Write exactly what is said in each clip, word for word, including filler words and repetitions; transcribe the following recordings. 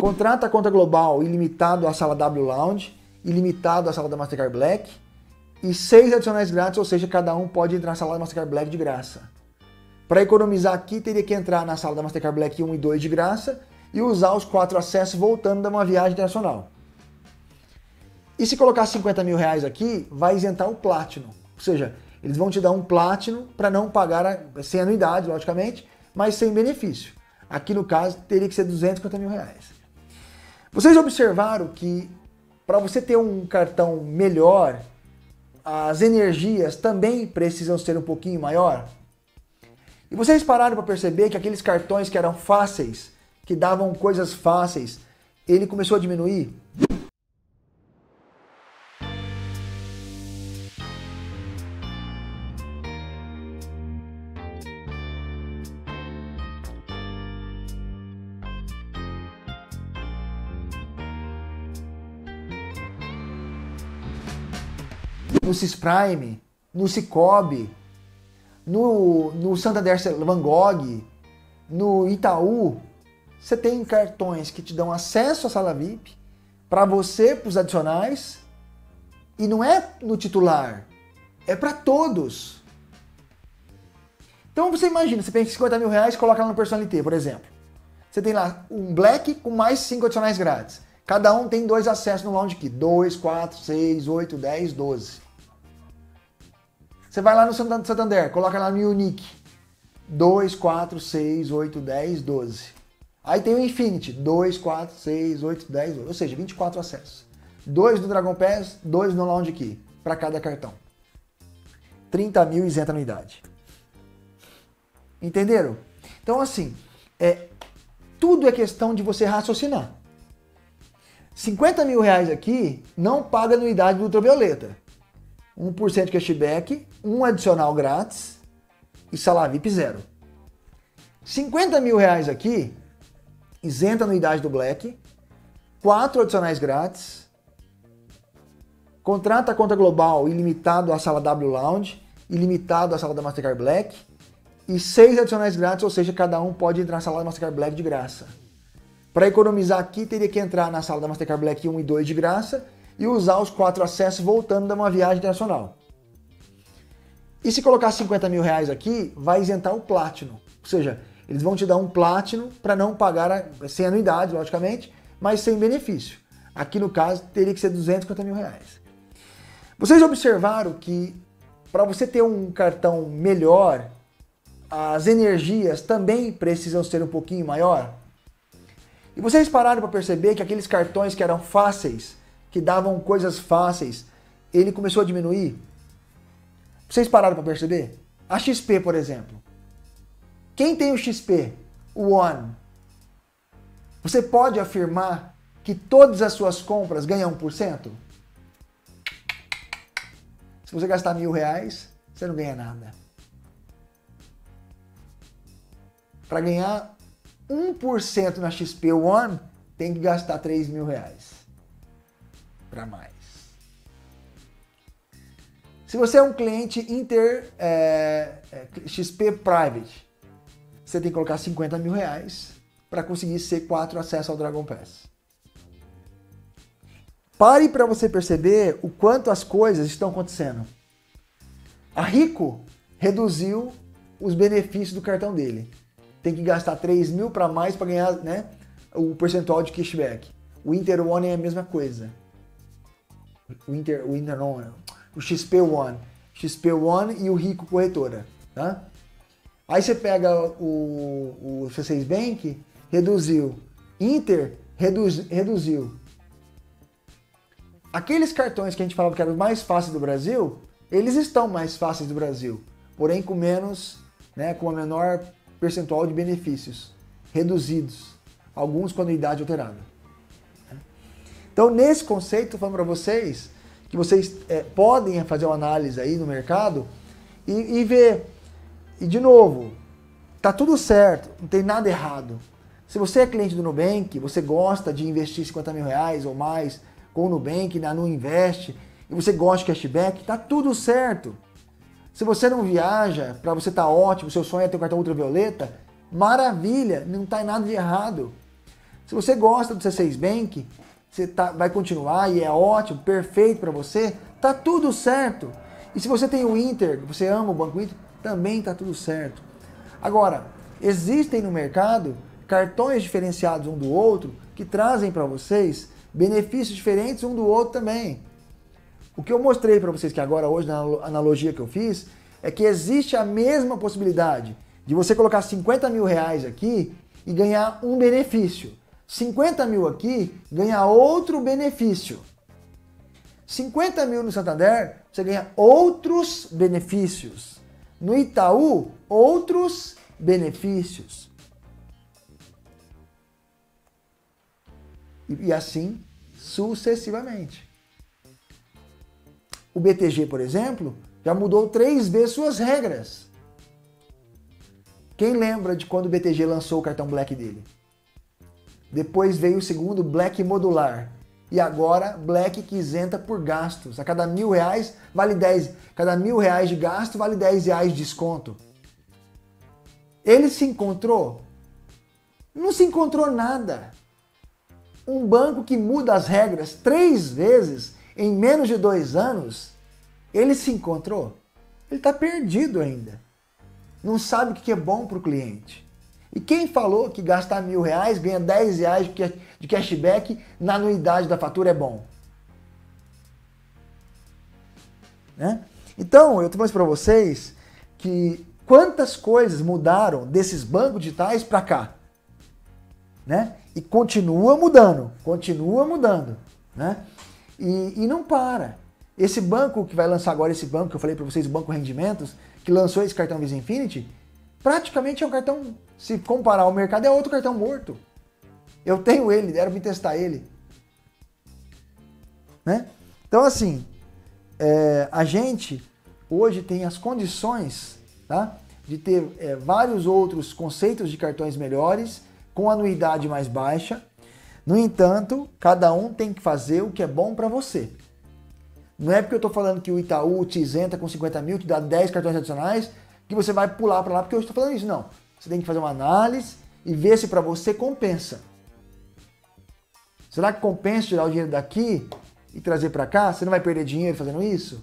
Contrata a conta global ilimitado à sala W Lounge, ilimitado à sala da Mastercard Black e seis adicionais grátis, ou seja, cada um pode entrar na sala da Mastercard Black de graça. Para economizar aqui, teria que entrar na sala da Mastercard Black um e dois de graça e usar os quatro acessos voltando de uma viagem internacional. E se colocar cinquenta mil reais aqui, vai isentar o Platinum. Ou seja, eles vão te dar um Platinum para não pagar, a, sem anuidade, logicamente, mas sem benefício. Aqui, no caso, teria que ser duzentos e cinquenta mil reais. Vocês observaram que, para você ter um cartão melhor, as energias também precisam ser um pouquinho maior? E vocês pararam para perceber que aqueles cartões que eram fáceis, que davam coisas fáceis, ele começou a diminuir? No SisPrime, no Sicoob, no, no Santander Van Gogh, no Itaú, você tem cartões que te dão acesso à sala V I P, para você, para os adicionais, e não é no titular, é para todos. Então você imagina, você pega cinquenta mil reais e coloca lá no Personnalité, por exemplo. Você tem lá um Black com mais cinco adicionais grátis. Cada um tem dois acessos no Lounge Key, dois, quatro, seis, oito, dez, doze. Você vai lá no Santander, coloca lá no Unique. dois, quatro, seis, oito, dez, doze. Aí tem o Infinity. dois, quatro, seis, oito, dez, doze. Ou seja, vinte e quatro acessos. dois no Dragon Pass, dois no Lounge Key. Para cada cartão. trinta mil isenta anuidade. Entenderam? Então, assim, é, tudo é questão de você raciocinar. cinquenta mil reais aqui não paga anuidade do Ultravioleta. um por cento cashback, um adicional grátis e salário V I P zero. cinquenta mil reais aqui, isenta anuidade do Black, quatro adicionais grátis, contrata a conta global ilimitado à sala W Lounge, ilimitado à sala da Mastercard Black e seis adicionais grátis, ou seja, cada um pode entrar na sala da Mastercard Black de graça. Para economizar aqui, teria que entrar na sala da Mastercard Black um e dois de graça e usar os quatro acessos voltando de uma viagem internacional. E se colocar cinquenta mil reais aqui, vai isentar o Platinum. Ou seja, eles vão te dar um Platinum para não pagar, a, sem anuidade, logicamente, mas sem benefício. Aqui, no caso, teria que ser duzentos e cinquenta mil reais. Vocês observaram que, para você ter um cartão melhor, as energias também precisam ser um pouquinho maior? E vocês pararam para perceber que aqueles cartões que eram fáceis, que davam coisas fáceis, ele começou a diminuir? Vocês pararam para perceber? A X P, por exemplo. Quem tem o X P, o One, você pode afirmar que todas as suas compras ganham um por cento? Se você gastar mil reais, você não ganha nada. Para ganhar um por cento na X P One, tem que gastar três mil reais. Para mais. Se você é um cliente Inter é, é, X P Private, você tem que colocar cinquenta mil reais para conseguir C quatro acesso ao Dragon Pass. Pare para você perceber o quanto as coisas estão acontecendo. A Rico reduziu os benefícios do cartão dele. Tem que gastar três mil para mais para ganhar, né, o percentual de cashback. O Inter One é a mesma coisa. O Inter, o Inter não, o X P One, X P One e o Rico Corretora, tá? Aí você pega o, o C seis Bank, reduziu, Inter reduz, reduziu. Aqueles cartões que a gente falava que eram os mais fáceis do Brasil, eles estão mais fáceis do Brasil, porém com menos, né, com a menor percentual de benefícios reduzidos, alguns com anuidade alterada. Então, nesse conceito, falando para vocês que vocês é, podem fazer uma análise aí no mercado e, e ver. E, de novo, tá tudo certo, não tem nada errado. Se você é cliente do Nubank, você gosta de investir cinquenta mil reais ou mais com o Nubank, na NuInvest, e você gosta de cashback, tá tudo certo. Se você não viaja, para você tá ótimo, seu sonho é ter o cartão Ultravioleta, maravilha, não tá nada de errado. Se você gosta do C seis Bank, você tá, vai continuar e é ótimo, perfeito para você, tá tudo certo. E se você tem o Inter, você ama o Banco Inter, também tá tudo certo. Agora, existem no mercado cartões diferenciados um do outro que trazem para vocês benefícios diferentes um do outro também. O que eu mostrei para vocês que agora hoje, na analogia que eu fiz, é que existe a mesma possibilidade de você colocar cinquenta mil reais aqui e ganhar um benefício. cinquenta mil aqui, ganha outro benefício. cinquenta mil no Santander, você ganha outros benefícios. No Itaú, outros benefícios. E, e assim sucessivamente. O B T G, por exemplo, já mudou três vezes suas regras. Quem lembra de quando o B T G lançou o cartão Black dele? Depois veio o segundo Black modular. E agora Black que isenta por gastos. A cada mil reais vale dez. Cada mil reais de gasto vale dez reais de desconto. Ele se encontrou? Não se encontrou nada. Um banco que muda as regras três vezes em menos de dois anos, ele se encontrou? Ele está perdido ainda. Não sabe o que é bom para o cliente. E quem falou que gastar mil reais ganha dez reais de cashback na anuidade da fatura é bom? Né? Então, eu trouxe para vocês que quantas coisas mudaram desses bancos digitais para cá. Né? E continua mudando, continua mudando. Né? E, e não para. Esse banco que vai lançar agora, esse banco que eu falei para vocês, o Banco Rendimentos, que lançou esse cartão Visa Infinity, praticamente é um cartão, se comparar ao mercado, é outro cartão morto. Eu tenho ele, deram me testar ele. Né? Então, assim, é, a gente hoje tem as condições, tá, de ter é, vários outros conceitos de cartões melhores, com anuidade mais baixa. No entanto, cada um tem que fazer o que é bom para você. Não é porque eu estou falando que o Itaú te isenta com cinquenta mil, te dá dez cartões adicionais, que você vai pular para lá porque eu estou falando isso, não. Você tem que fazer uma análise e ver se para você compensa. Será que compensa tirar o dinheiro daqui e trazer para cá? Você não vai perder dinheiro fazendo isso?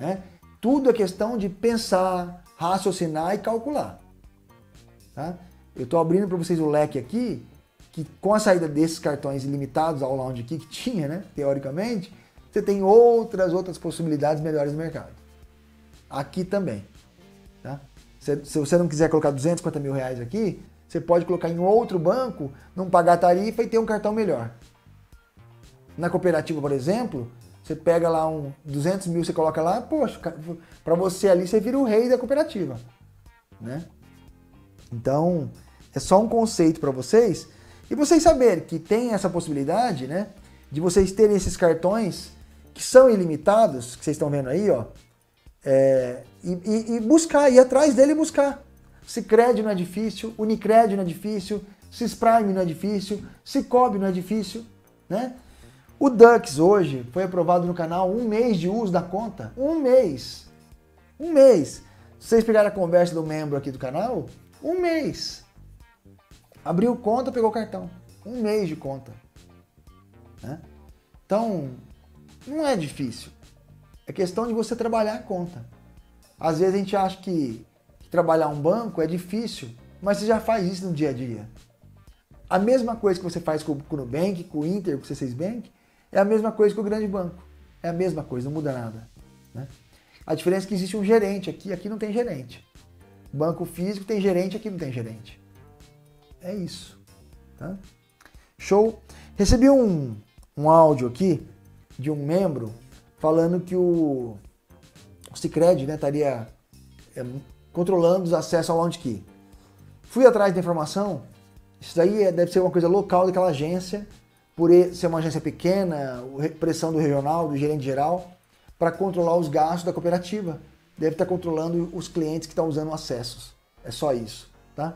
É. Tudo é questão de pensar, raciocinar e calcular. Tá? Eu estou abrindo para vocês o leque aqui, que com a saída desses cartões ilimitados ao Lounge Key que tinha, né, teoricamente, você tem outras, outras possibilidades melhores no mercado. Aqui também. Tá? Se, se você não quiser colocar duzentos e cinquenta mil reais aqui, você pode colocar em outro banco, não pagar a tarifa e ter um cartão melhor. Na cooperativa, por exemplo, você pega lá um duzentos mil, você coloca lá, poxa, para você ali você vira o rei da cooperativa. Né? Então, é só um conceito para vocês. E vocês saberem que tem essa possibilidade, né, de vocês terem esses cartões que são ilimitados, que vocês estão vendo aí, ó. É, e, e, e buscar, ir atrás dele e buscar. Sicredi não é difícil, Unicrédito não é difícil, Cis Prime não é difícil, Sicoob não é difícil, né? O Dux hoje foi aprovado no canal, um mês de uso da conta, um mês, um mês. Se vocês pegaram a conversa do membro aqui do canal, um mês. Abriu conta, pegou cartão, um mês de conta. Né? Então, não é difícil. É questão de você trabalhar a conta. Às vezes a gente acha que trabalhar um banco é difícil, mas você já faz isso no dia a dia. A mesma coisa que você faz com o Nubank, com o Inter, com o C seis Bank, é a mesma coisa com o grande banco. É a mesma coisa, não muda nada. Né? A diferença é que existe um gerente aqui, aqui não tem gerente. Banco físico tem gerente, aqui não tem gerente. É isso. Tá? Show. Recebi um, um áudio aqui de um membro falando que o, o Sicredi, né, estaria é, controlando os acessos ao Lounge Key. Fui atrás da informação, isso daí é, deve ser uma coisa local daquela agência, por ser uma agência pequena, pressão do regional, do gerente geral, para controlar os gastos da cooperativa. Deve estar controlando os clientes que estão usando acessos. É só isso, tá?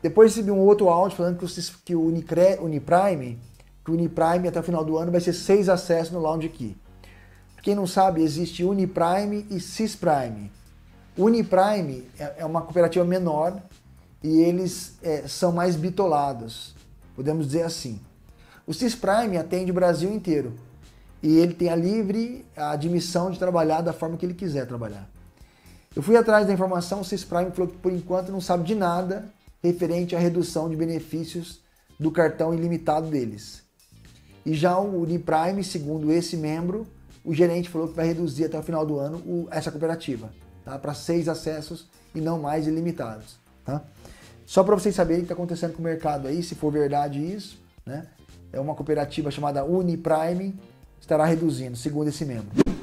Depois recebi um outro áudio falando que o, que o Unicre, Uniprime, que o Uniprime até o final do ano vai ser seis acessos no Lounge Key. Quem não sabe, existe Uniprime e SisPrime. Uniprime é uma cooperativa menor e eles é, são mais bitolados. Vou podemos dizer assim. O Cis Prime atende o Brasil inteiro e ele tem a livre admissão de trabalhar da forma que ele quiser trabalhar. Eu fui atrás da informação, o SisPrime falou que por enquanto não sabe de nada referente à redução de benefícios do cartão ilimitado deles. E já o Uniprime, segundo esse membro, o gerente falou que vai reduzir até o final do ano o, essa cooperativa, tá? Para seis acessos e não mais ilimitados. Tá? Só para vocês saberem o que está acontecendo com o mercado aí, se for verdade isso, né? É uma cooperativa chamada Uniprime, estará reduzindo, segundo esse membro.